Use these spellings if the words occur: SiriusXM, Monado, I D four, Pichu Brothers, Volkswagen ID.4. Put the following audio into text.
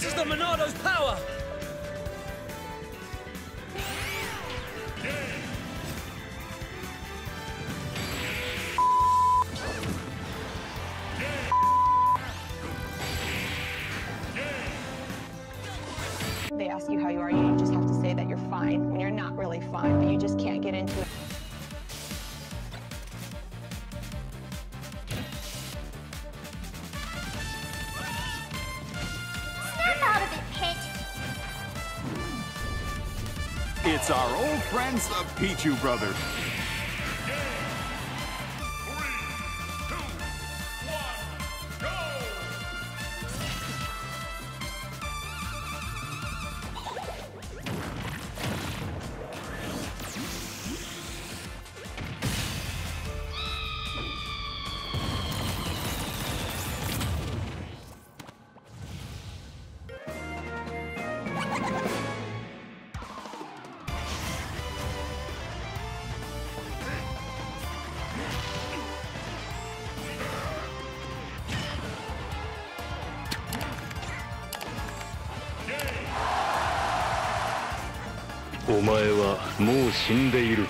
This is the Monado's power! They ask you how you are, you just have to say that you're fine when you're not really fine, but you just can't get into it. It's our old friends, the Pichu Brothers.お前はもう死んでいる。